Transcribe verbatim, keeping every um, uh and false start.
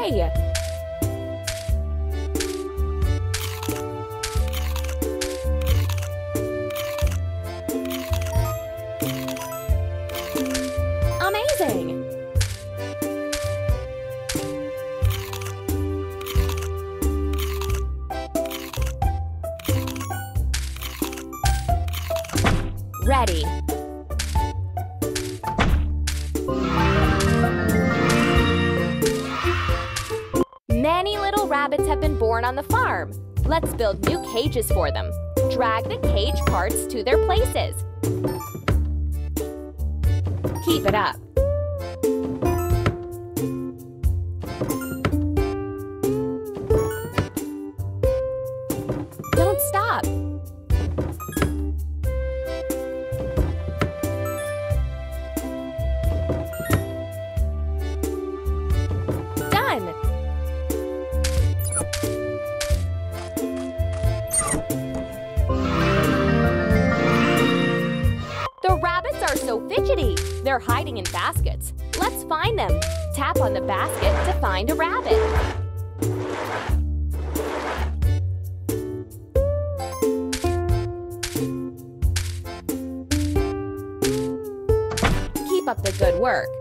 away. Amazing! Ready. Many little rabbits have been born on the farm. Let's build new cages for them. Drag the cage parts to their places. Keep it up. Don't stop. So fidgety. They're hiding in baskets. Let's find them. Tap on the basket to find a rabbit. Keep up the good work.